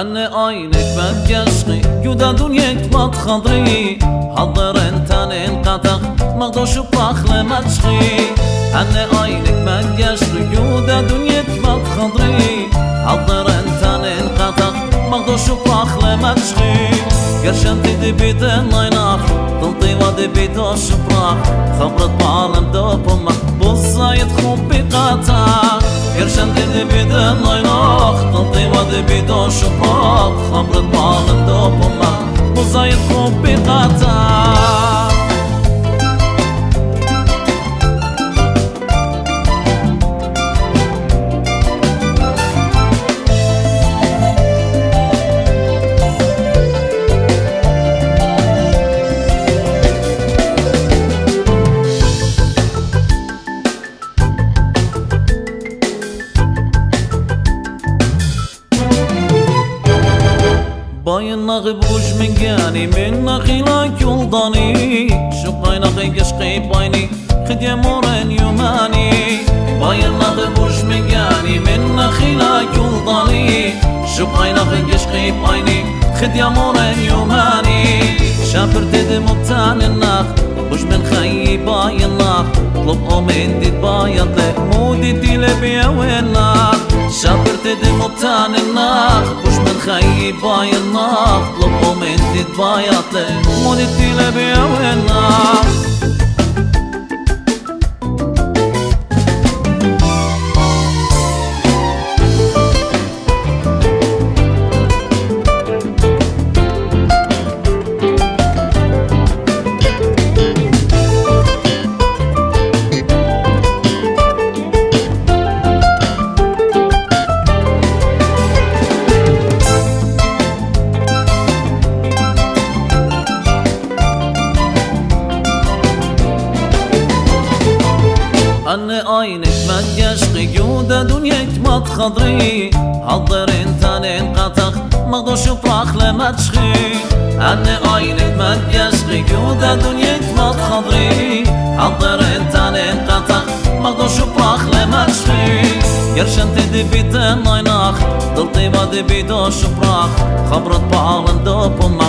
أنا عينك بتجشقي يودادون يك ما تخضري حضرن تانين قطع مقدوش بخل ما تشقي أنا عينك بتجشقي يودادون يك ما تخضري حضرن تانين قطع مقدوش بخل ما تشقي قرشن تدي بيدن ليناف تنطي ودي بيدوش براح خبرت بعالم دوبما بصايد خوب بقطع قرشن تدي بيدن ليناف تنطي ودي بيدوش براح خبرت بعالم دوبما بصايد خوب بقطع بايناق بوش من جاني من نخيلك يلضاني شو بايناق يشقي بايني خد يا مورن يماني بايناق بوش من جاني من نخيلك يلضاني شو بايناق يشقي بايني خد يا مورن يماني شابر تدم بتاعن الناخ بوش من خي بايناق طلب أمين ديت باين لك مودي تلب يا ويناق شابر تدم بتاعن الناخ خي باي النار طلبوا مني تبايط لك مودتي لبيا والنار أنا عينك بتجشقي يودادون يك ما تخضري حضرين تانين قطع مقدوش براخ لما تشقي أنا عينك بتجشقي يودادون يك ما تخضري حضرين تانين قطع مقدوش براخ لما تشقي قرشن تدي بيدن ليناخ دلتي بدي بيدوش براخ خبرت بعالم دوبما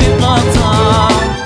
بقطع